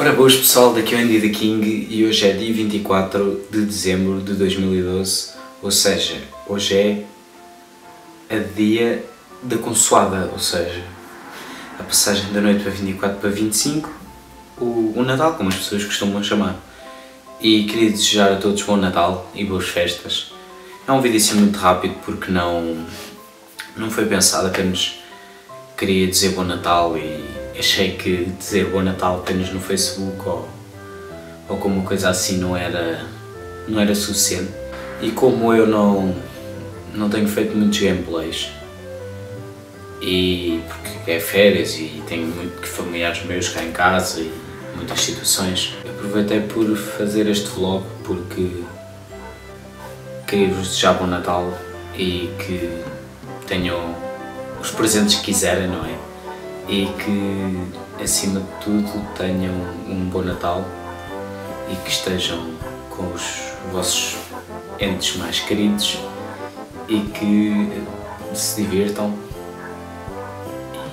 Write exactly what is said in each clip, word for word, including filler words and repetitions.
Ora boas pessoal, daqui é o Andy the King e hoje é dia vinte e quatro de dezembro de dois mil e doze, ou seja, hoje é a dia da consoada, ou seja, a passagem da noite para vinte e quatro para vinte e cinco, o, o Natal, como as pessoas costumam chamar. E queria desejar a todos Bom Natal e boas festas. É um vídeo assim muito rápido porque não, não foi pensado, apenas queria dizer Bom Natal e achei que dizer Bom Natal apenas no Facebook ou, ou como coisa assim não era, não era suficiente. E como eu não, não tenho feito muitos gameplays, e porque é férias e tenho muitos familiares meus cá em casa e muitas situações, aproveitei por fazer este vlog porque queria-vos desejar Bom Natal e que tenham os presentes que quiserem, não é? E que acima de tudo tenham um bom Natal e que estejam com os vossos entes mais queridos e que se divirtam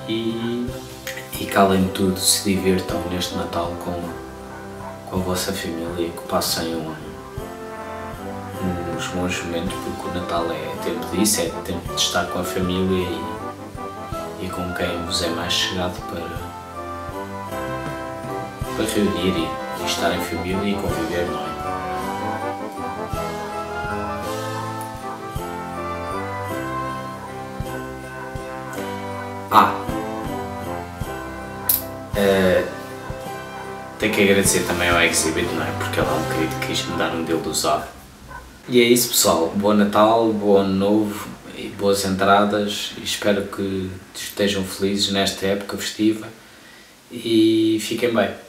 e, e que além de tudo se divirtam neste Natal com com a vossa família, que passem um, uns bons momentos, porque o Natal é tempo disso, é tempo de estar com a família e, e com quem vos é mais chegado para, para reunir e, e estar em família e conviver, não é? Ah! Uh, Tenho que agradecer também ao Exhibit, não é? Porque ele é um querido que quis me dar um deal de usar. E é isso pessoal, bom Natal, bom Ano Novo e boas entradas. Espero que estejam felizes nesta época festiva e fiquem bem.